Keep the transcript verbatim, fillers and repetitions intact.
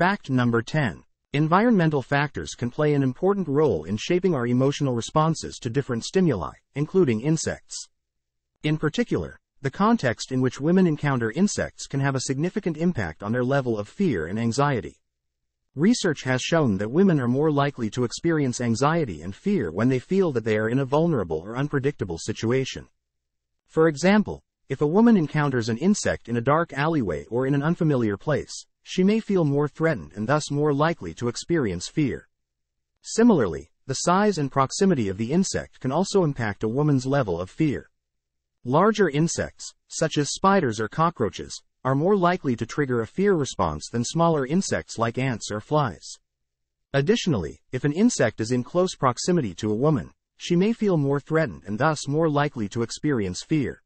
Fact number ten. Environmental factors can play an important role in shaping our emotional responses to different stimuli, including insects. In particular, the context in which women encounter insects can have a significant impact on their level of fear and anxiety. Research has shown that women are more likely to experience anxiety and fear when they feel that they are in a vulnerable or unpredictable situation. For example, if a woman encounters an insect in a dark alleyway or in an unfamiliar place, she may feel more threatened and thus more likely to experience fear. Similarly, the size and proximity of the insect can also impact a woman's level of fear. Larger insects, such as spiders or cockroaches, are more likely to trigger a fear response than smaller insects like ants or flies. Additionally, if an insect is in close proximity to a woman, she may feel more threatened and thus more likely to experience fear.